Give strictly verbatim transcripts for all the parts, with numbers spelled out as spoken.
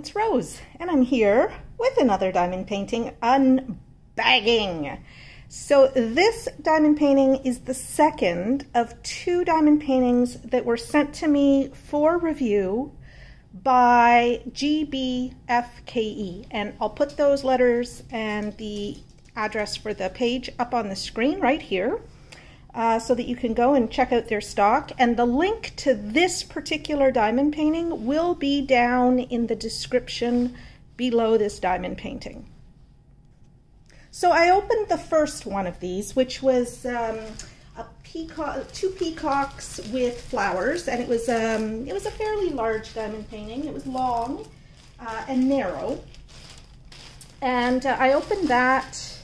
it's Rose, and I'm here with another diamond painting, unbagging. So this diamond painting is the second of two diamond paintings that were sent to me for review by G B F K E, and I'll put those letters and the address for the page up on the screen right here, uh, so that you can go and check out their stock. And the link to this particular diamond painting will be down in the description below this diamond painting. So I opened the first one of these, which was um, a peacock, two peacocks with flowers, and it was um, it was a fairly large diamond painting. It was long uh, and narrow, and uh, I opened that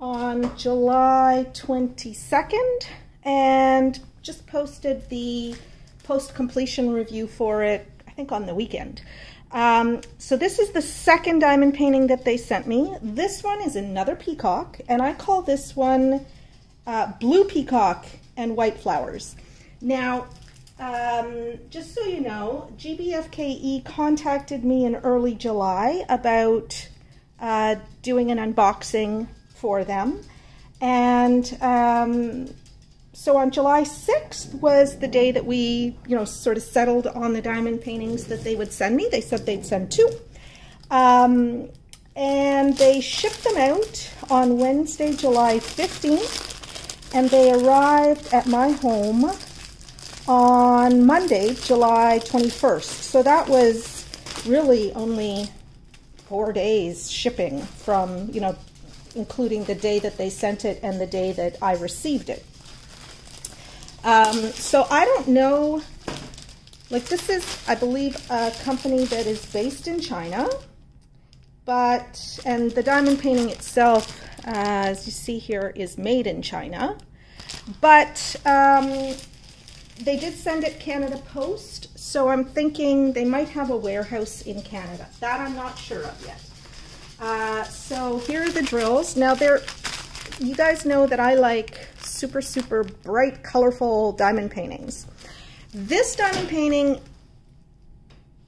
on July twenty-second and just posted the post-completion review for it, I think on the weekend. Um, so this is the second diamond painting that they sent me. This one is another peacock, and I call this one uh, Blue Peacock and White Flowers. Now, um, just so you know, G B F K E contacted me in early July about uh, doing an unboxing for them, and um, so on July sixth was the day that we, you know, sort of settled on the diamond paintings that they would send me. They said they'd send two, um, and they shipped them out on Wednesday, July fifteenth, and they arrived at my home on Monday, July twenty-first. So that was really only four days shipping from, you know, including the day that they sent it and the day that I received it. Um, so I don't know, like this is, I believe, a company that is based in China, but, and the diamond painting itself, uh, as you see here, is made in China, but um, they did send it Canada Post, so I'm thinking they might have a warehouse in Canada. That I'm not sure of yet. Uh, so here are the drills. Now they're, you guys know that I like super, super bright, colorful diamond paintings. This diamond painting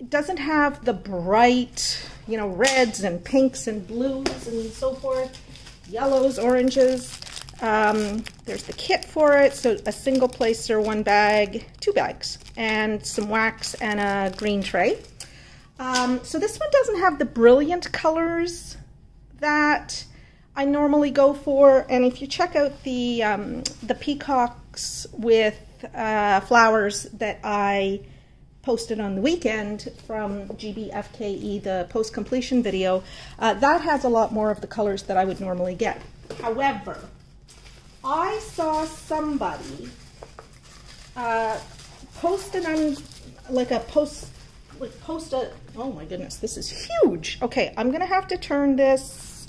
doesn't have the bright, you know, reds and pinks and blues and so forth, yellows, oranges. Um, there's the kit for it. So a single placer, one bag, two bags, and some wax and a green tray. Um, so this one doesn't have the brilliant colors that I normally go for, and if you check out the, um, the peacocks with uh, flowers that I posted on the weekend from G B F K E, the post-completion video, uh, that has a lot more of the colors that I would normally get. However, I saw somebody uh, post an un like a post Like post a, oh my goodness, this is huge. Okay, I'm gonna have to turn this,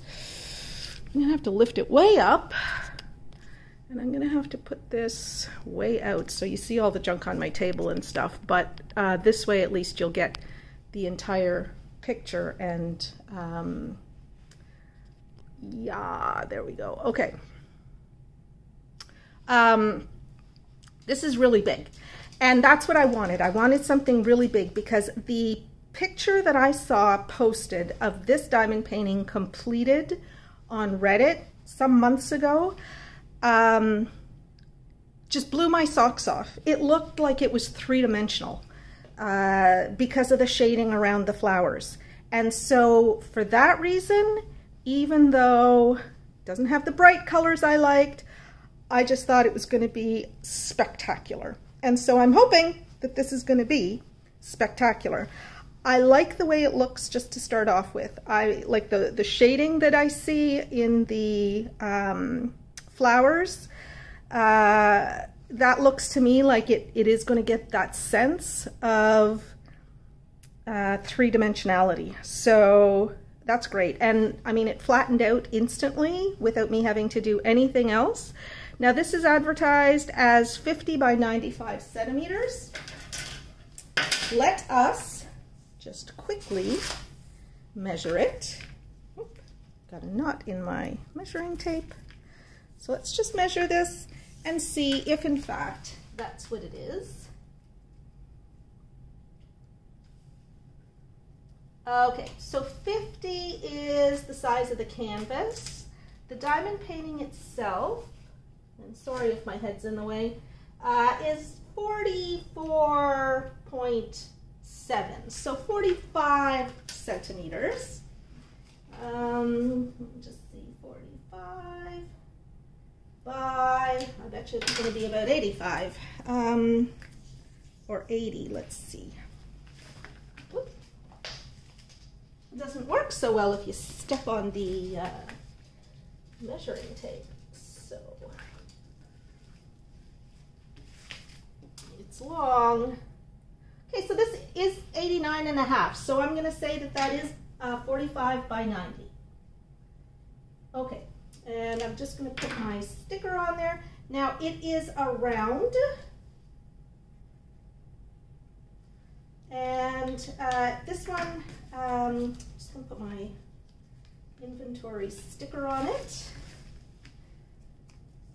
I'm gonna have to lift it way up, and I'm gonna have to put this way out so you see all the junk on my table and stuff, but uh, this way at least you'll get the entire picture. And um, yeah, there we go. Okay, um, this is really big. And that's what I wanted. I wanted something really big because the picture that I saw posted of this diamond painting completed on Reddit some months ago um, just blew my socks off. It looked like it was three-dimensional uh, because of the shading around the flowers. And so for that reason, even though it doesn't have the bright colors I liked, I just thought it was going to be spectacular. And so I'm hoping that this is going to be spectacular. I like the way it looks just to start off with. I like the, the shading that I see in the um, flowers. Uh, that looks to me like it, it is going to get that sense of uh, three-dimensionality. So that's great. And I mean, it flattened out instantly without me having to do anything else. Now this is advertised as fifty by ninety-five centimeters. Let us just quickly measure it. Oop, got a knot in my measuring tape. So let's just measure this and see if in fact that's what it is. Okay, so fifty is the size of the canvas. The diamond painting itself, and sorry if my head's in the way, uh, is forty-four point seven, so forty-five centimeters. Um, let me just see, forty-five by, I bet you it's going to be about eighty-five, um, or eighty, let's see. Oop. It doesn't work so well if you step on the uh, measuring tape, so it's long. Okay, so this is eighty-nine and a half, so I'm going to say that that is Uh, forty-five by ninety. Okay, and I'm just going to put my sticker on there. Now it is a round, and uh, this one, um, just going to put my inventory sticker on it.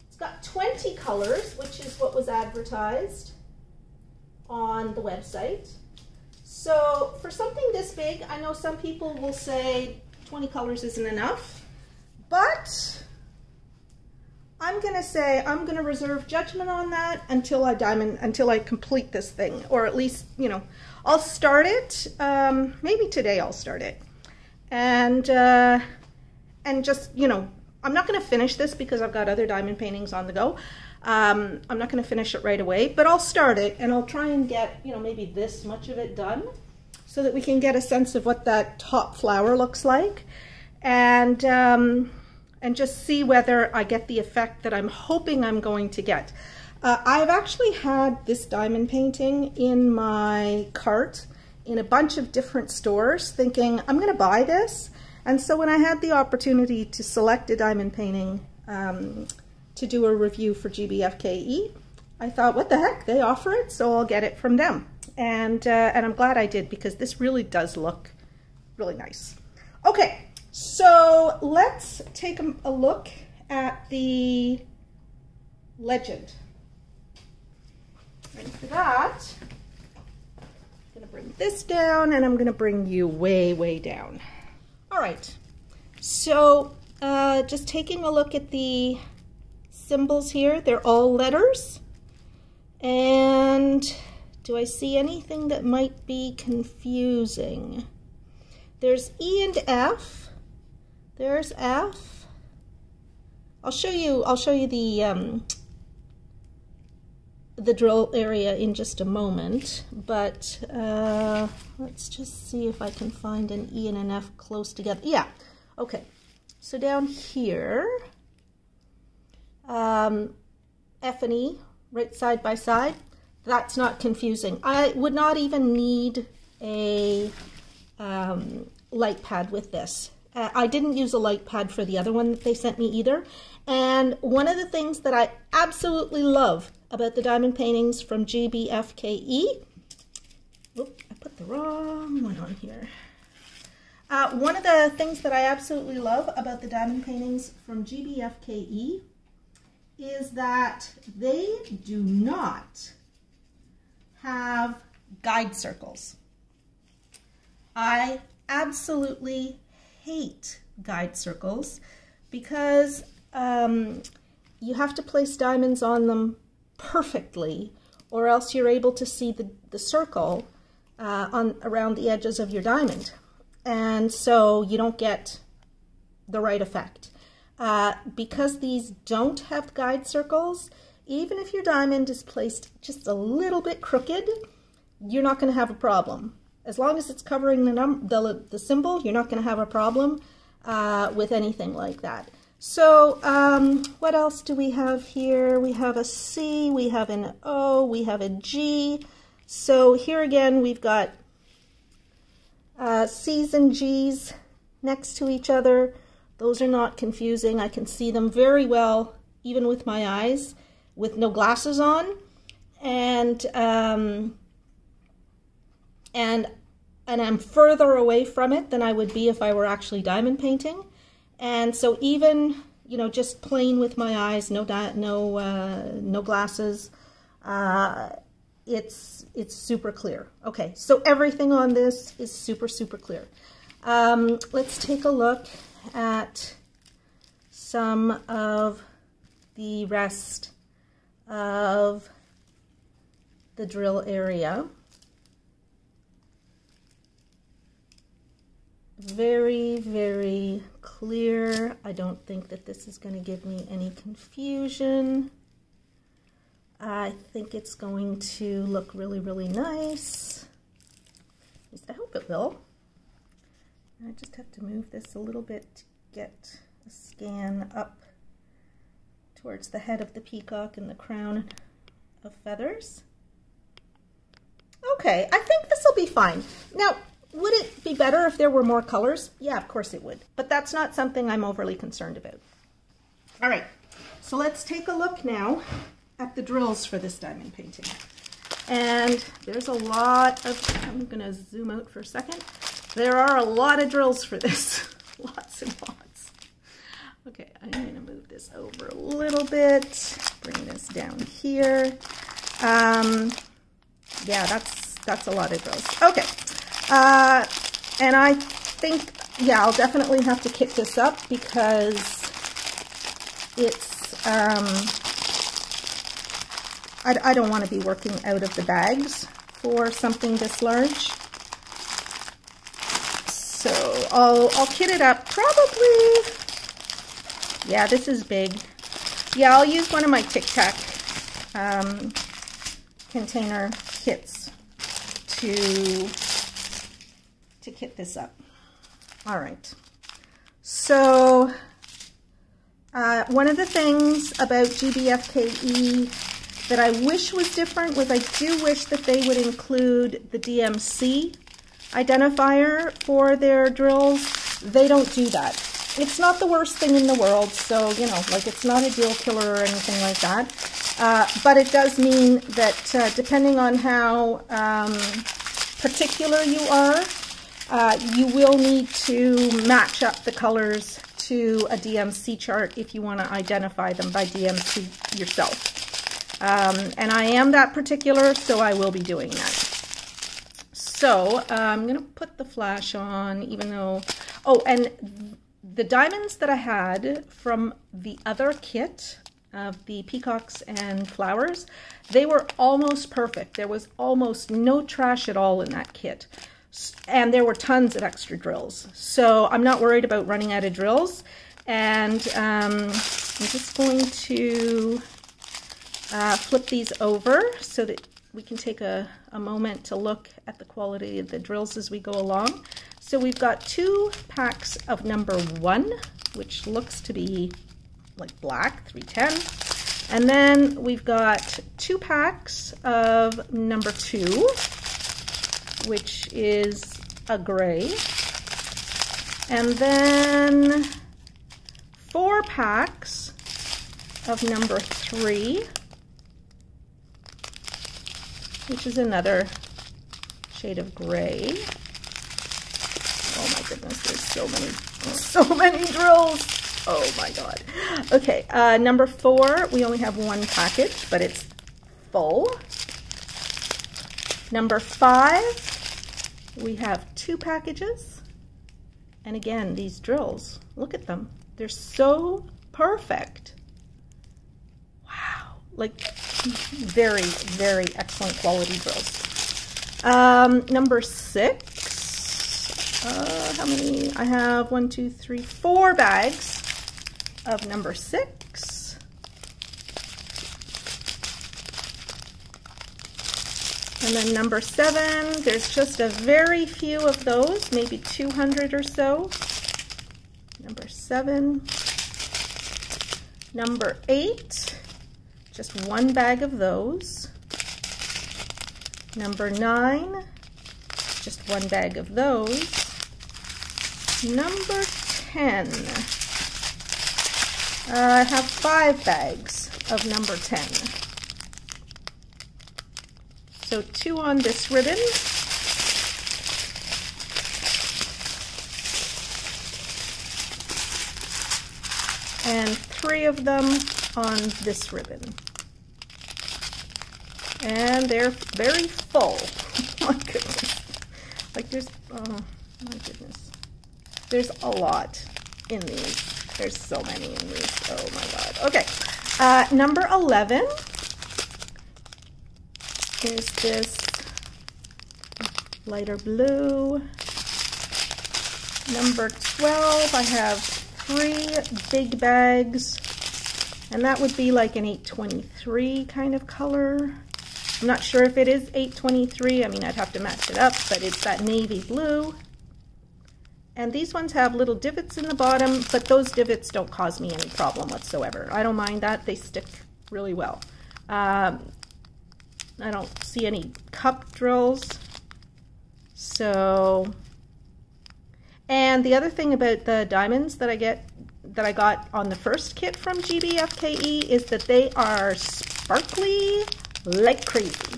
It's got twenty colors, which is what was advertised on the website. So for something this big, I know some people will say twenty colors isn't enough, but I'm going to say I'm going to reserve judgment on that until I diamond, until I complete this thing, or at least, you know, I'll start it. Um, maybe today I'll start it, and uh, and just, you know, I'm not going to finish this because I've got other diamond paintings on the go. Um, I'm not going to finish it right away, but I'll start it, and I'll try and get, you know, maybe this much of it done so that we can get a sense of what that top flower looks like, and, um, and just see whether I get the effect that I'm hoping I'm going to get. Uh, I've actually had this diamond painting in my cart in a bunch of different stores thinking, I'm going to buy this. And so when I had the opportunity to select a diamond painting, um, to do a review for G B F K E, I thought, what the heck, they offer it, so I'll get it from them. And, uh, and I'm glad I did, because this really does look really nice. Okay, so let's take a, a look at the legend. And for that, I'm gonna bring this down, and I'm gonna bring you way, way down. All right, so uh, just taking a look at the symbols here, they're all letters, and do I see anything that might be confusing? There's E and F. There's F. I'll show you. I'll show you the um, the drill area in just a moment. But uh, let's just see if I can find an E and an F close together. Yeah. Okay. So down here. Um, F and E right side by side. That's not confusing. I would not even need a um, light pad with this. Uh, I didn't use a light pad for the other one that they sent me either. And one of the things that I absolutely love about the diamond paintings from G B F K E, oops, I put the wrong one on here. Uh, one of the things that I absolutely love about the diamond paintings from G B F K E is that they do not have guide circles. I absolutely hate guide circles because um, you have to place diamonds on them perfectly, or else you're able to see the, the circle uh, on around the edges of your diamond. And so you don't get the right effect. Uh, because these don't have guide circles, even if your diamond is placed just a little bit crooked, you're not going to have a problem. As long as it's covering the, num the, the symbol, you're not going to have a problem uh, with anything like that. So um, what else do we have here? We have a C, we have an O, we have a G. So here again, we've got uh, C's and G's next to each other. Those are not confusing. I can see them very well, even with my eyes, with no glasses on. And, um, and, and I'm further away from it than I would be if I were actually diamond painting. And so even, you know, just plain with my eyes, no, di no, uh, no glasses, uh, it's, it's super clear. Okay, so everything on this is super, super clear. Um, let's take a look at some of the rest of the drill area. Very, very clear. I don't think that this is going to give me any confusion. I think it's going to look really, really nice. At least I hope it will. I just have to move this a little bit to get a scan up towards the head of the peacock and the crown of feathers. Okay, I think this will be fine. Now, would it be better if there were more colors? Yeah, of course it would. But that's not something I'm overly concerned about. All right, so let's take a look now at the drills for this diamond painting. And there's a lot of, I'm gonna zoom out for a second. There are a lot of drills for this, lots and lots. Okay, I'm gonna move this over a little bit, bring this down here. Um, yeah, that's, that's a lot of drills. Okay. Uh, and I think, yeah, I'll definitely have to kick this up because it's, um, I, I don't want to be working out of the bags for something this large. So I'll, I'll kit it up probably. Yeah, this is big. Yeah, I'll use one of my Tic Tac um, container kits to... to kit this up. All right, so uh, one of the things about G B F K E that I wish was different was I do wish that they would include the D M C identifier for their drills. They don't do that. It's not the worst thing in the world, so you know, like it's not a deal killer or anything like that, uh, but it does mean that uh, depending on how um, particular you are, Uh, you will need to match up the colors to a D M C chart if you want to identify them by D M C yourself. Um, and I am that particular, so I will be doing that. So uh, I'm going to put the flash on, even though... Oh, and the diamonds that I had from the other kit of the peacocks and flowers, they were almost perfect. There was almost no trash at all in that kit. And there were tons of extra drills. So I'm not worried about running out of drills. And um, I'm just going to uh, flip these over so that we can take a, a moment to look at the quality of the drills as we go along. So we've got two packs of number one, which looks to be like black, three ten. And then we've got two packs of number two, which is a gray, and then four packs of number three, which is another shade of gray. Oh my goodness, there's so many, so many drills. Oh my God. Okay, uh, number four, we only have one package, but it's full. Number five, we have two packages, and again, these drills, look at them. They're so perfect. Wow, like very, very excellent quality drills. Um, number six, uh, how many? I have one, two, three, four bags of number six. And then number seven, there's just a very few of those, maybe two hundred or so. Number seven. Number eight, just one bag of those. Number nine, just one bag of those. Number ten, uh, I have five bags of number ten. So two on this ribbon. And three of them on this ribbon. and they're very full. My goodness. Like there's, oh my goodness. There's a lot in these. There's so many in these. Oh my God. Okay. Uh, number eleven is this lighter blue. Number twelve, I have three big bags, and that would be like an eight twenty-three kind of color. I'm not sure if it is eight twenty-three. I mean, I'd have to match it up, but it's that navy blue. And these ones have little divots in the bottom, but those divots don't cause me any problem whatsoever. I don't mind that. They stick really well. Um, I don't see any cup drills. So, and the other thing about the diamonds that I get, that I got on the first kit from G B F K E, is that they are sparkly like crazy.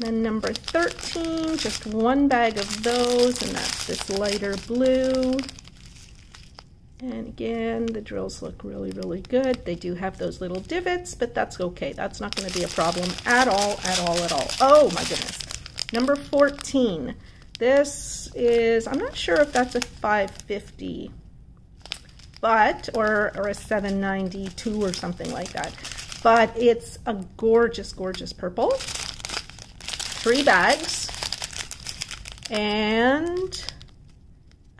Then number thirteen, just one bag of those, and that's this lighter blue. And again, the drills look really, really good. They do have those little divots, but that's okay. That's not going to be a problem at all, at all, at all. Oh my goodness. Number fourteen. This is, I'm not sure if that's a five fifty, but, or, or a seven ninety-two or something like that. But it's a gorgeous, gorgeous purple. Three bags, and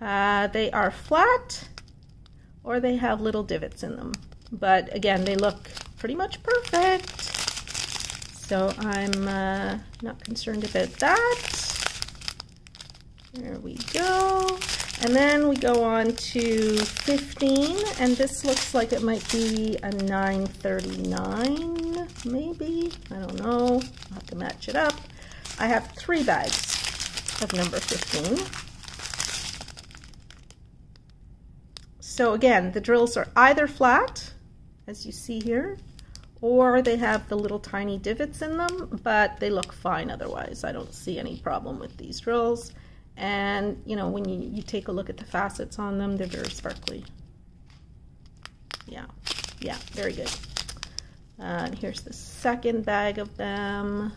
uh, they are flat, or they have little divots in them. But again, they look pretty much perfect, so I'm uh, not concerned about that. There we go. And then we go on to fifteen, and this looks like it might be a nine thirty-nine, maybe, I don't know, I'll have to match it up. I have three bags of number fifteen. So again, the drills are either flat, as you see here, or they have the little tiny divots in them, but they look fine otherwise. I don't see any problem with these drills. And, you know, when you, you take a look at the facets on them, they're very sparkly. Yeah, yeah, very good. Uh, and here's the second bag of them.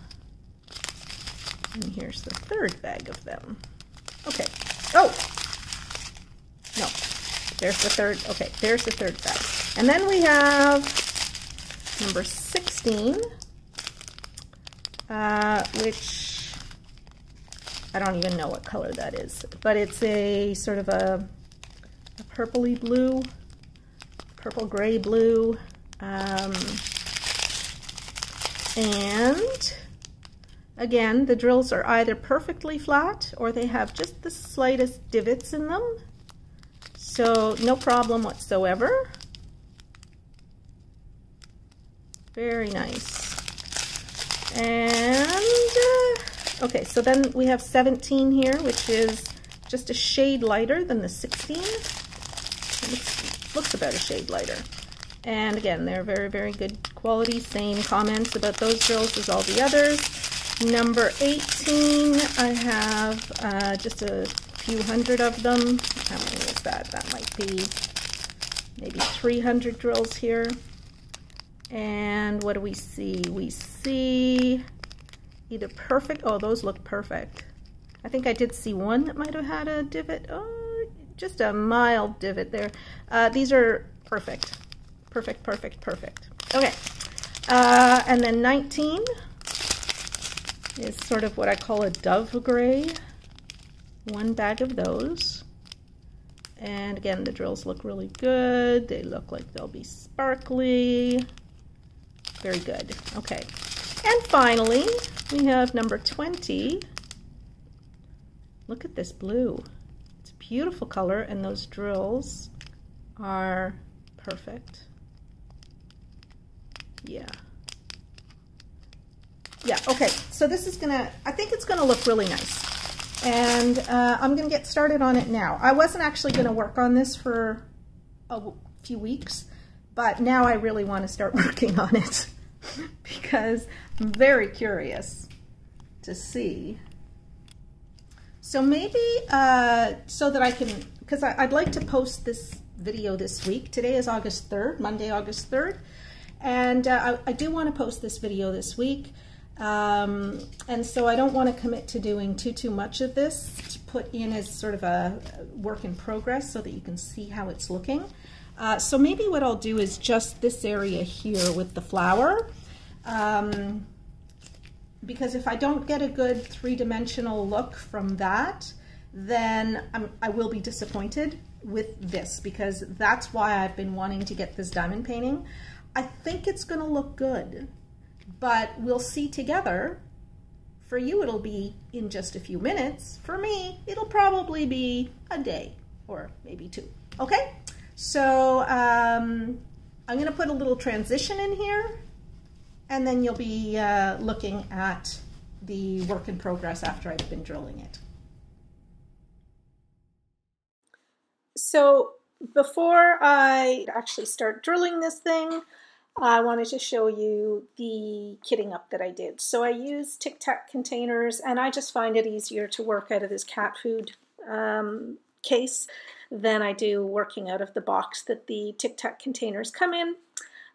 And here's the third bag of them. Okay. Oh! No. There's the third. Okay, there's the third bag. And then we have number sixteen, uh, which I don't even know what color that is, but it's a sort of a, a purpley blue, purple gray blue. Um, and again, the drills are either perfectly flat or they have just the slightest divots in them. So no problem whatsoever. Very nice. And, uh, okay, so then we have seventeen here, which is just a shade lighter than the sixteen. It looks, looks about a shade lighter. And again, they're very, very good quality. Same comments about those drills as all the others. Number eighteen, I have uh, just a few hundred of them. How many is that? That might be maybe three hundred drills here. And what do we see? We see either perfect. Oh, those look perfect. I think I did see one that might have had a divot. Oh, just a mild divot there. Uh, these are perfect. Perfect, perfect, perfect. Okay. Uh, and then nineteen. Is sort of what I call a dove gray. One bag of those. And again, the drills look really good. They look like they'll be sparkly. Very good. Okay. And finally, we have number twenty. Look at this blue. It's a beautiful color, and those drills are perfect. Yeah. Yeah, okay, so this is gonna, I think it's gonna look really nice. And uh, I'm gonna get started on it now. I wasn't actually gonna work on this for a few weeks, but now I really wanna start working on it because I'm very curious to see. So maybe, uh, so that I can, because I'd like to post this video this week. Today is August third, Monday, August third. And uh, I, I do wanna post this video this week. Um, and so I don't want to commit to doing too, too much of this to put in as sort of a work in progress so that you can see how it's looking. Uh, so maybe what I'll do is just this area here with the flower, um, because if I don't get a good three-dimensional look from that, then I'm, I will be disappointed with this, because that's why I've been wanting to get this diamond painting. I think it's going to look good, but we'll see together. For you, it'll be in just a few minutes. For me, it'll probably be a day or maybe two. Okay, so um, I'm going to put a little transition in here, and then you'll be uh, looking at the work in progress after I've been drilling it. So before I actually start drilling this thing, I wanted to show you the kitting up that I did. So I used Tic Tac containers, and I just find it easier to work out of this cat food um, case than I do working out of the box that the Tic Tac containers come in.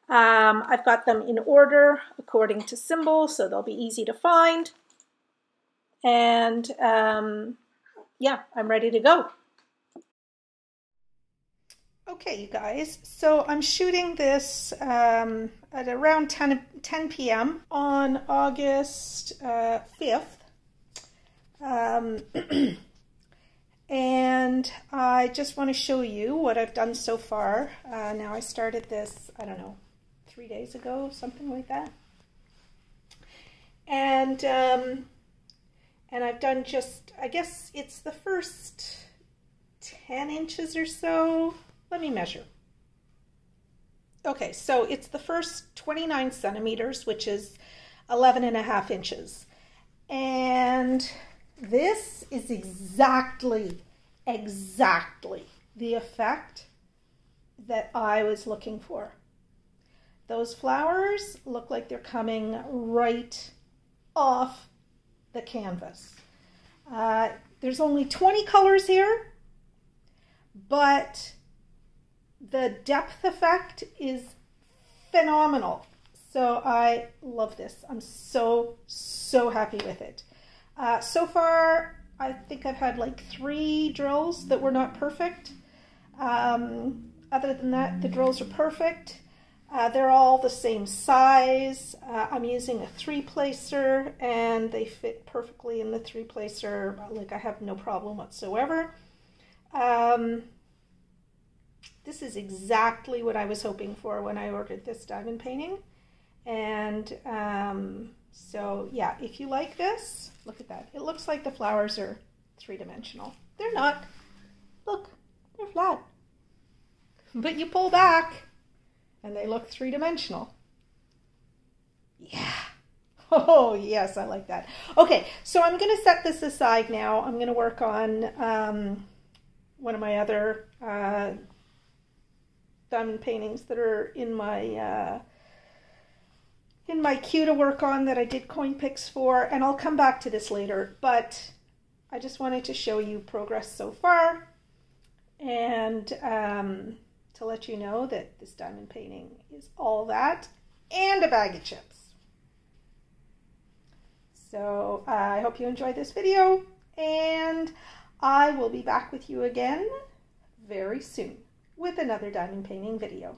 Um, I've got them in order according to symbol, so they'll be easy to find. And um, yeah, I'm ready to go. Okay, you guys, so I'm shooting this um, at around ten p m on August uh, fifth. Um, and I just want to show you what I've done so far. Uh, now, I started this, I don't know, three days ago, something like that. And, um, and I've done just, I guess it's the first ten inches or so. Let me measure. Okay, so it's the first twenty-nine centimeters, which is eleven and a half inches. And this is exactly, exactly the effect that I was looking for. Those flowers look like they're coming right off the canvas. Uh, there's only twenty colors here, but the depth effect is phenomenal. So I love this. I'm so, so happy with it. Uh, so far, I think I've had like three drills that were not perfect. Um, other than that, the drills are perfect. Uh, they're all the same size. Uh, I'm using a three-placer, and they fit perfectly in the three-placer. Like, I have no problem whatsoever. Um... This is exactly what I was hoping for when I ordered this diamond painting. And um, so, yeah, if you like this, look at that. It looks like the flowers are three-dimensional. They're not. Look, they're flat. But you pull back, and they look three-dimensional. Yeah. Oh, yes, I like that. Okay, so I'm going to set this aside now. I'm going to work on um, one of my other... Uh, diamond paintings that are in my uh, in my queue to work on that I did coin picks for, and I'll come back to this later, but I just wanted to show you progress so far, and um, to let you know that this diamond painting is all that and a bag of chips. So uh, I hope you enjoyed this video, and I will be back with you again very soon with another diamond painting video.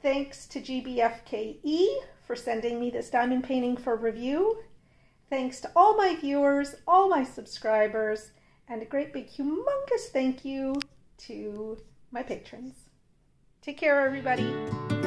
Thanks to G B F K E for sending me this diamond painting for review. Thanks to all my viewers, all my subscribers, and a great big humongous thank you to my patrons. Take care, everybody.